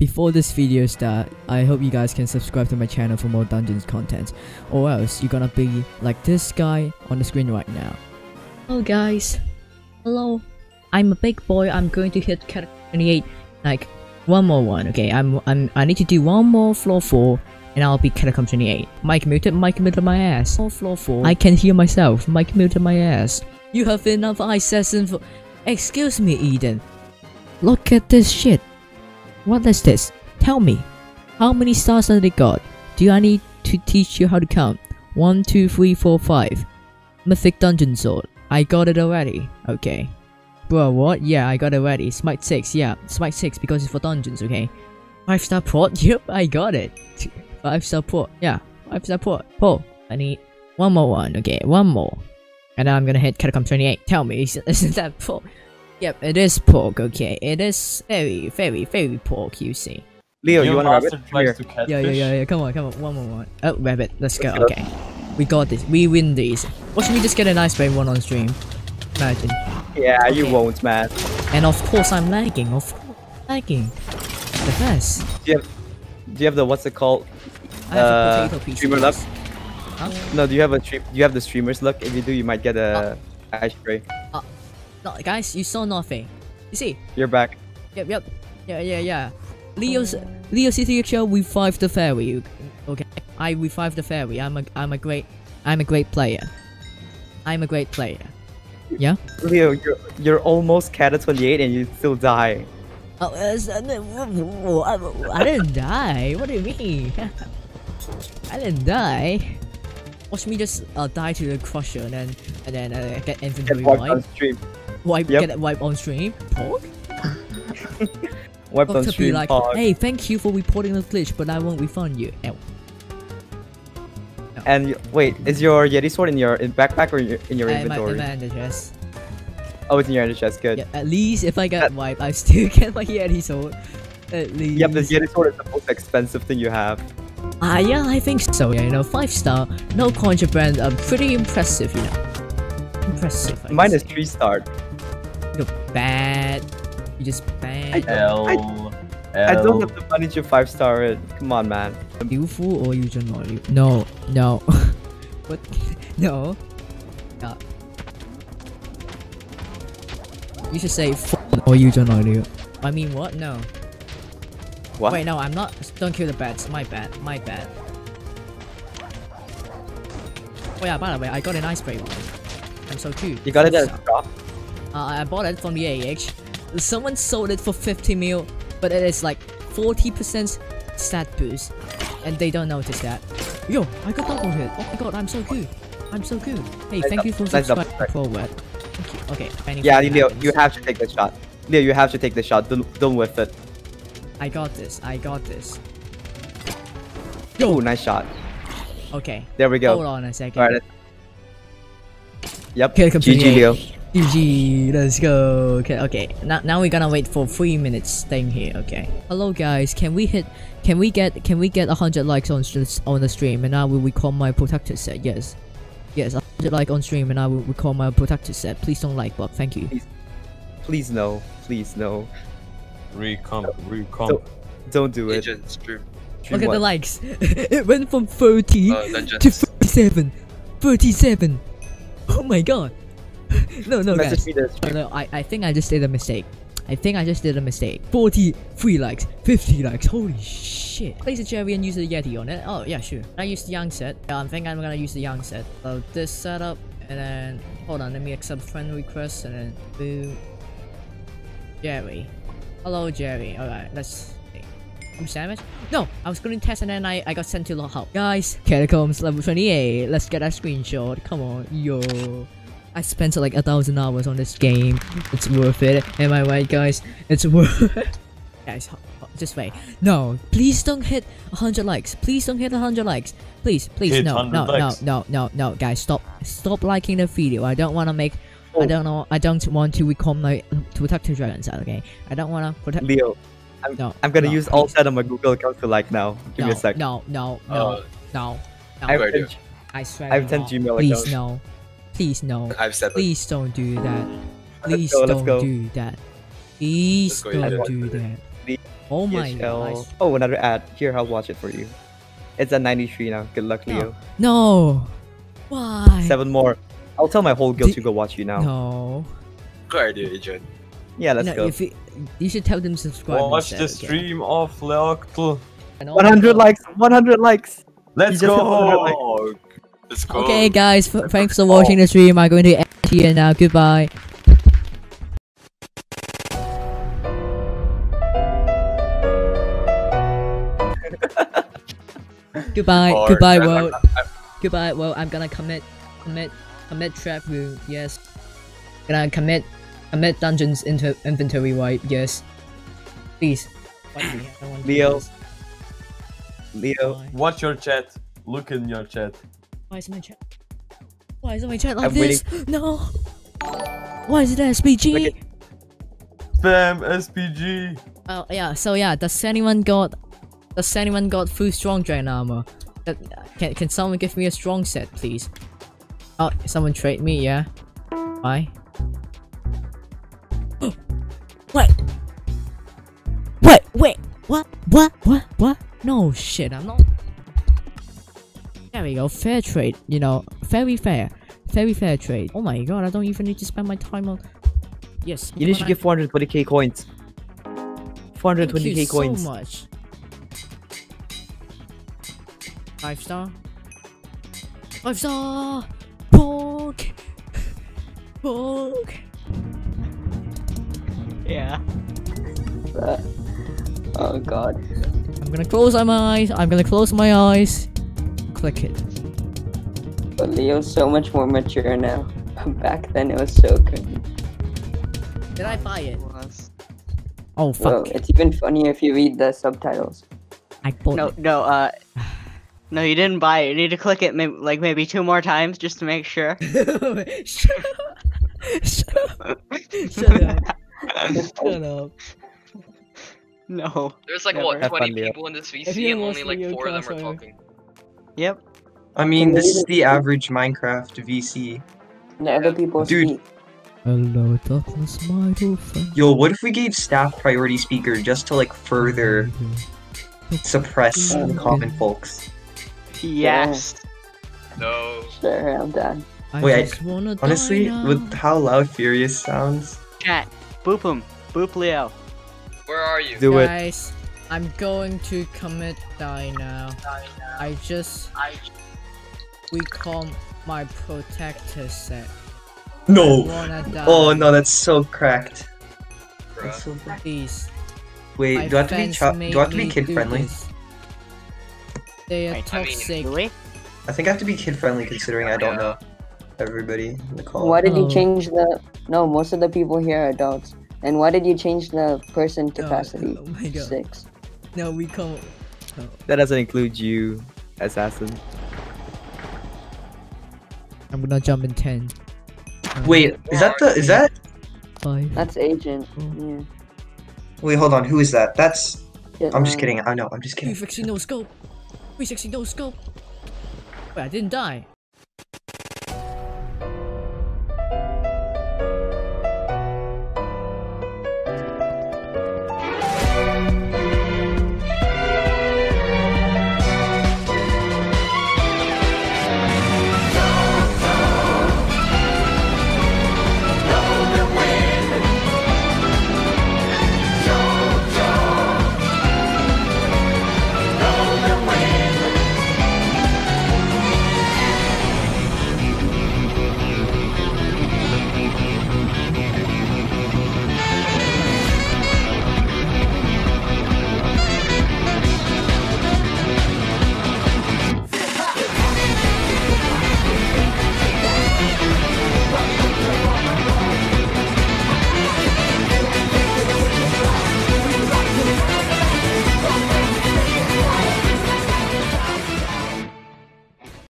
Before this video starts, I hope you guys can subscribe to my channel for more dungeons content, or else you're gonna be like this guy on the screen right now. Oh guys, hello. I'm a big boy. I'm going to hit character 28, like one more one. Okay, I need to do one more floor 4, and I'll be Catacomb 28. Mike muted my ass. More floor 4. I can hear myself. Mike muted my ass. You have enough assassin for. Excuse me, Eden. Look at this shit. What is this? Tell me, how many stars have they got? Do I need to teach you how to count? 1, 2, 3, 4, 5. Mythic Dungeon Sword. I got it already. Okay. Bro, what? Yeah, I got it already. Smite 6, yeah. Smite 6 because it's for dungeons, okay. 5-star port? Yep, I got it. 5-star port. Yeah, 5-star port. Oh, I need one more one. Okay, one more. And now I'm gonna hit Catacomb 28. Tell me, isn't that port? Yep, it is pork, okay. It is very, very, very pork, you see. Leo, you want a rabbit? Yeah, come on, one. Oh, rabbit, let's go, okay. We got this, we win these. Watch me just get an ice wave one on stream. Imagine. Yeah, okay. You won't, man. And of course I'm lagging, The best. Do you have the, what's it called? I have a potato piece. Streamer luck? Huh? No, do you have the streamer's luck? If you do, you might get a ice tray. No, guys, you saw nothing. You see? You're back. Yep. Yeah. Leo CTHL revived the fairy. Okay, I revived the fairy. I'm a great player. Yeah. Leo, you're almost Cata 28 and you still die. Oh, I didn't die. What do you mean? I didn't die. Watch me just die to the crusher and then get inventory wiped on stream. Pork? Wiped on stream. Like, hey, thank you for reporting the glitch, but I won't refund you. Ow. No. And wait, is your Yeti sword in your backpack or in your inventory? In my under chest. Oh, it's in your under chest. Good. Yeah, at least if I get wiped, I still get my Yeti sword. At least. Yep, the Yeti sword is the most expensive thing you have. Yeah, I think so. Yeah, you know, 5-star, no contraband. Pretty impressive, you know. Impressive. Mine is 3-star. You're bad. You just bad. I don't have the money to 5-star it. Come on, man. You fool or you don't know? No. What? No. Yeah. You should say or you don't know you. I mean, what? No. What? Wait, no, I'm not. Don't kill the bats. My bad. Oh yeah, by the way, I got an ice spray one. I'm so cute. You got it at a shop? I bought it from the AH. Someone sold it for 50 mil, but it is like 40% stat boost. And they don't notice that. Yo, I got double hit. Oh my god, I'm so cute. Hey, thank you for subscribing to ProWeb. Okay, yeah, Leo, you have to take the shot. Leo, you have to take the shot. Don't whiff it. I got this. Yo, nice shot. Okay. There we go. Hold on a second. Alright. Yep. GG, Leo. GG. Let's go. Okay. Now we're gonna wait for 3 minutes staying here. Okay. Hello guys. Can we get 100 likes on the stream and I will recall my protector set. Yes. 100 likes on stream and I will recall my protector set. Please don't like, but thank you. Please no. Recomp. Don't do it. Look at the likes. It went from 30 to 37. 37. Oh my god. No, guys. No, I think I just did a mistake. 43 likes. 50 likes. Holy shit. Place a cherry and use the Yeti on it. Oh yeah, sure. I use the young set. I think I'm gonna use the young set. So this setup and then hold on. Let me accept friend request and then boom. Jerry. Hello Jerry, alright, let's see. I'm sandwich? No, I was going to test and then I got sent to lock out. Guys, Catacombs level 28, let's get that screenshot, come on, yo. I spent like 1,000 hours on this game, it's worth it, am I right guys? It's worth it. Guys, just wait, no, please don't hit 100 likes, please, hit no, guys, stop liking the video, I don't want to make I don't want to recall my protector dragon set, okay? I don't want to protect Leo. I'm gonna use all set on my Google account to like now. Give me a sec. No. I swear. I have 10 Gmail accounts. Please no. I have 7. Please don't do that. Please don't do that. Please don't do that. Oh my gosh. Oh, another ad. Here, I'll watch it for you. It's at 93 now. Good luck, Leo. No. Why? 7 more. I'll tell my whole guild to go watch you now. No. Good idea, Agent. Yeah, let's go. If you should tell them to subscribe. Watch the stream of Leocthl. 100 likes. 100 likes. Let's go. Let's go. Okay, guys. Thanks for watching the stream. I'm going to end here now. Goodbye. Goodbye, or goodbye world. Goodbye world. I'm gonna commit trap room. Yes. Gonna commit dungeons into inventory wipe. Yes. Please. Leo. Leo. Watch your chat. Look in your chat. Why is my chat? Why is my chat like this? No. Why is it SPG? Spam SPG. Oh yeah. So yeah. Does anyone got full strong dragon armor? Can someone give me a strong set, please? Oh, someone trade me, yeah? Why? Oh. What? Wait, wait, what? No shit, I'm not. There we go, fair trade, you know, very fair trade. Oh my god, I don't even need to spend my time on. Yes. You need to give 420k coins. 420k coins. Thank you so much. 5-star. 5-star! Pork! Pork! Yeah. Oh god. I'm gonna close my eyes. Click it. But Leo's so much more mature now. Back then it was so good. Did I buy it? Oh fuck. Whoa, it's even funnier if you read the subtitles. I bought it. No, you didn't buy it. You need to click it maybe 2 more times just to make sure. Shut up. No. There's like, what, 20 people in this VC and only like 4 of them are talking. Yep. I mean, this is the average Minecraft VC. Never people speak. Hello, darkness, my old friend. Yo, what if we gave staff priority speaker just to like further suppress the common folks? Yes. No. Sure, I'm done. Wait, honestly, with how loud Furious sounds. Chat, boop him. Boop Leo. Where are you? Do guys, it. I'm going to commit die now. We call my protector set. No. Oh no, that's so cracked. That's so cracked. Please. Wait, do I have to be kid friendly? They are toxic. Really? I think I have to be kid friendly considering I don't know everybody in the call. Why did you change the? No, most of the people here are adults. And why did you change the person capacity? Oh my god. 6. No, we can't. Oh. That doesn't include you, assassin. I'm gonna jump in 10. Wait, is that the? Is that? 5. That's agent. Yeah. Wait, hold on, who is that? That's... I'm just kidding, I know, I'm just kidding. 360 no scope! 360 no scope! Wait, I didn't die!